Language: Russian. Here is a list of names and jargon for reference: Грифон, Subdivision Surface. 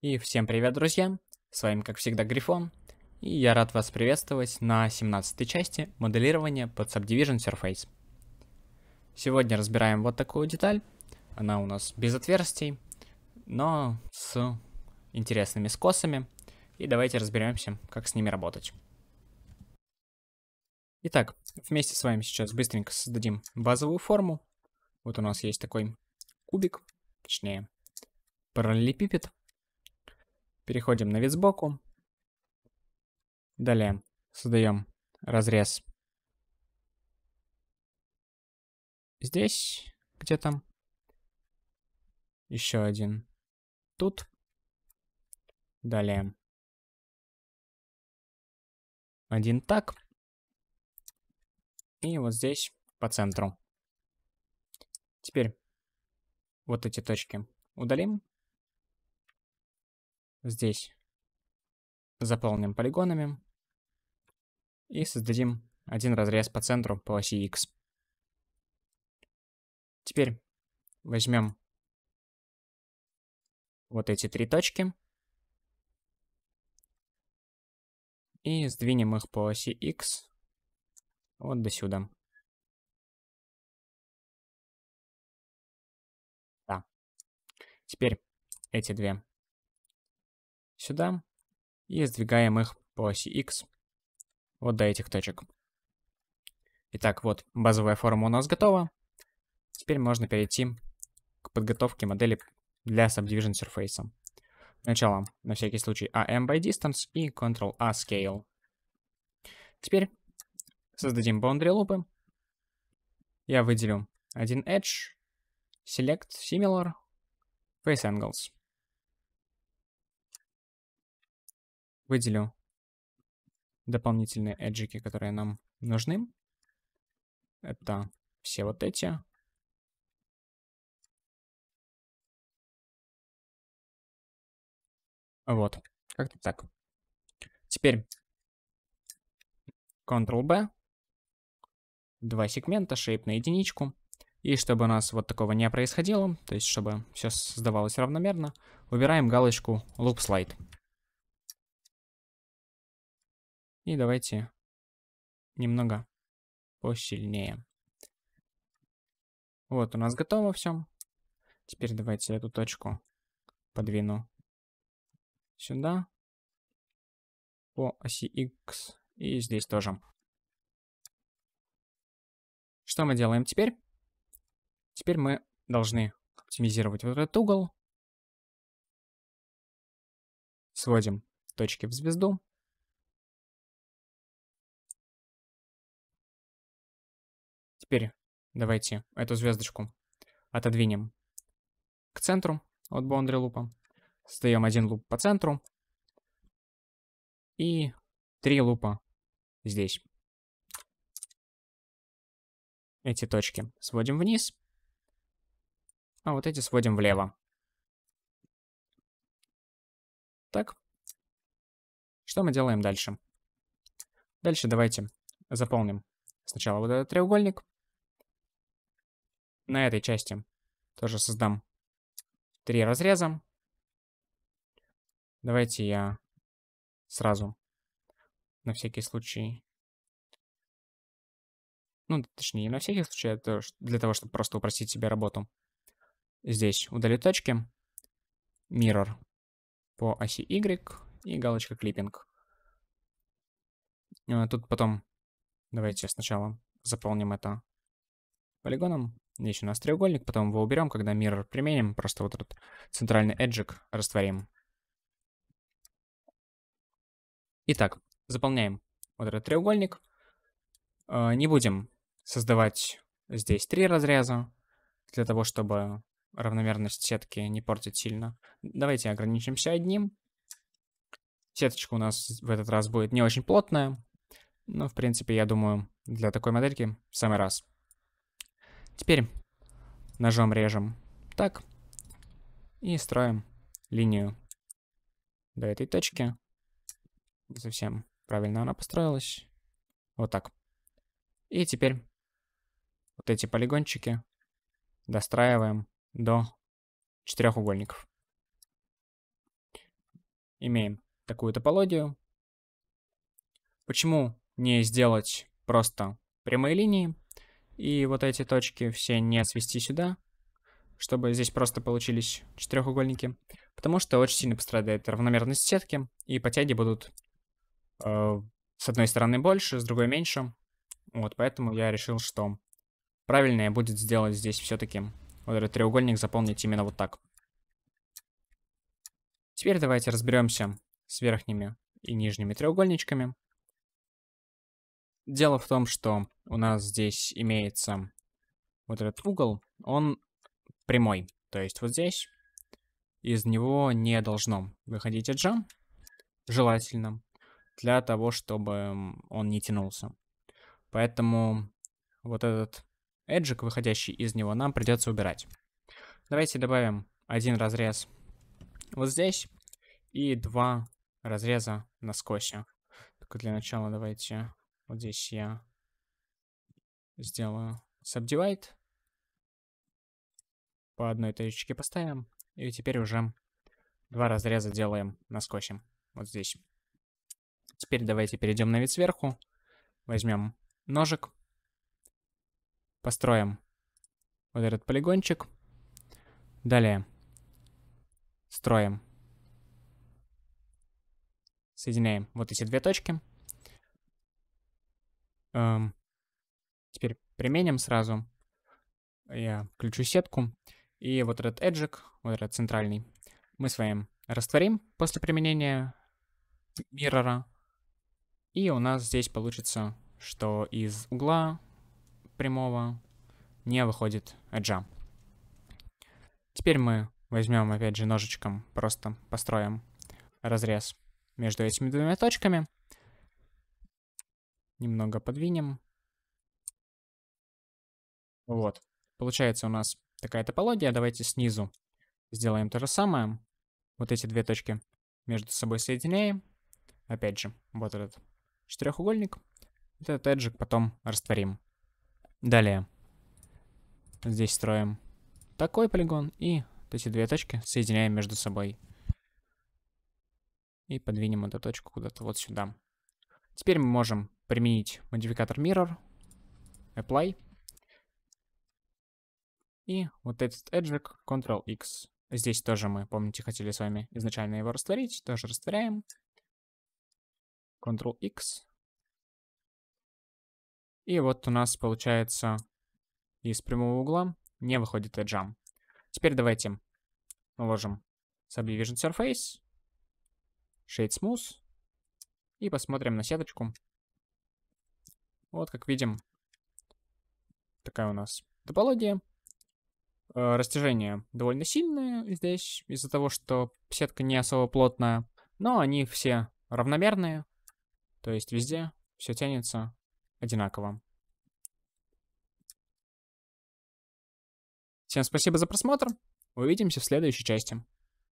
И всем привет, друзья! С вами, как всегда, Грифон. И я рад вас приветствовать на 17-й части моделирования под Subdivision Surface. Сегодня разбираем вот такую деталь. Она у нас без отверстий, но с интересными скосами. И давайте разберемся, как с ними работать. Итак, вместе с вами сейчас быстренько создадим базовую форму. Вот у нас есть такой кубик, точнее параллелепипед. Переходим на вид сбоку. Далее создаем разрез здесь где-то. Еще один тут. Далее один так. И вот здесь по центру. Теперь вот эти точки удалим. Здесь заполним полигонами и создадим один разрез по центру по оси X. Теперь возьмем вот эти три точки и сдвинем их по оси X вот до сюда. Да. Теперь эти две сюда и сдвигаем их по оси X вот до этих точек. Итак, вот базовая форма у нас готова. Теперь можно перейти к подготовке модели для Subdivision Surface. Сначала, на всякий случай, AM by Distance и Ctrl-A Scale. Теперь создадим Boundary Loop'ы. Я выделю один Edge, Select Similar, Face Angles. Выделю дополнительные эджики, которые нам нужны. Это все вот эти. Вот, как-то так. Теперь Ctrl-B. Два сегмента, shape на единичку. И чтобы у нас вот такого не происходило, то есть чтобы все создавалось равномерно, убираем галочку Loop Slide. И давайте немного посильнее. Вот у нас готово все. Теперь давайте эту точку подвину сюда. По оси X. И здесь тоже. Что мы делаем теперь? Теперь мы должны оптимизировать вот этот угол. Сводим точки в звезду. Теперь давайте эту звездочку отодвинем к центру от Boundary Loop'а. Создаем один луп по центру и три лупа здесь. Эти точки сводим вниз, а вот эти сводим влево. Так. Что мы делаем дальше? Дальше давайте заполним сначала вот этот треугольник. На этой части тоже создам три разреза. Давайте я сразу, на всякий случай, ну, точнее, не на всякий случай, это для того, чтобы просто упростить себе работу. Здесь удалю точки, mirror по оси Y и галочка clipping. Тут потом давайте сначала заполним это полигоном. Здесь у нас треугольник, потом его уберем, когда mirror применим, просто вот этот центральный эджик растворим. Итак, заполняем вот этот треугольник. Не будем создавать здесь три разреза, для того, чтобы равномерность сетки не портить сильно. Давайте ограничимся одним. Сеточка у нас в этот раз будет не очень плотная, но, в принципе, я думаю, для такой модельки в самый раз. Теперь ножом режем так и строим линию до этой точки. Не совсем правильно она построилась. Вот так. И теперь вот эти полигончики достраиваем до четырехугольников. имеем такую топологию. Почему не сделать просто прямые линии и вот эти точки все не свести сюда, чтобы здесь просто получились четырехугольники? Потому что очень сильно пострадает равномерность сетки, и потяги будут с одной стороны больше, с другой меньше. Вот, поэтому я решил, что правильнее будет сделать здесь все-таки вот этот треугольник, заполнить именно вот так. Теперь давайте разберемся с верхними и нижними треугольничками. Дело в том, что у нас здесь имеется вот этот угол, он прямой. То есть вот здесь из него не должно выходить эджа, желательно, для того, чтобы он не тянулся. Поэтому вот этот эджик, выходящий из него, нам придется убирать. Давайте добавим один разрез вот здесь и два разреза наскоси. Только для начала давайте вот здесь я сделаю subdivide. По одной точечке поставим. И теперь уже два разреза делаем наскоси. Вот здесь. Теперь давайте перейдем на вид сверху. Возьмем ножик. Построим вот этот полигончик. Далее строим. Соединяем вот эти две точки. Теперь применим сразу. Я включу сетку. И вот этот эджик, вот этот центральный, мы с вами растворим после применения миррора. И у нас здесь получится, что из угла прямого не выходит эджа. Теперь мы возьмем, опять же, ножичком, просто построим разрез между этими двумя точками. Немного подвинем. Вот. Получается у нас такая топология. Давайте снизу сделаем то же самое. Вот эти две точки между собой соединяем. Опять же, вот этот четырехугольник. Этот эджик потом растворим. Далее. Здесь строим такой полигон. И вот эти две точки соединяем между собой. И подвинем эту точку куда-то вот сюда. Теперь мы можем применить модификатор Mirror. Apply. И вот этот эджик Ctrl-X. Здесь тоже мы, помните, хотели с вами изначально его растворить. Тоже растворяем. Ctrl-X. И вот у нас получается из прямого угла не выходит эджам. Теперь давайте наложим Subdivision Surface. Shade Smooth. И посмотрим на сеточку. Вот, как видим, такая у нас топология. Растяжения довольно сильные здесь, из-за того, что сетка не особо плотная, но они все равномерные, то есть везде все тянется одинаково. Всем спасибо за просмотр, увидимся в следующей части.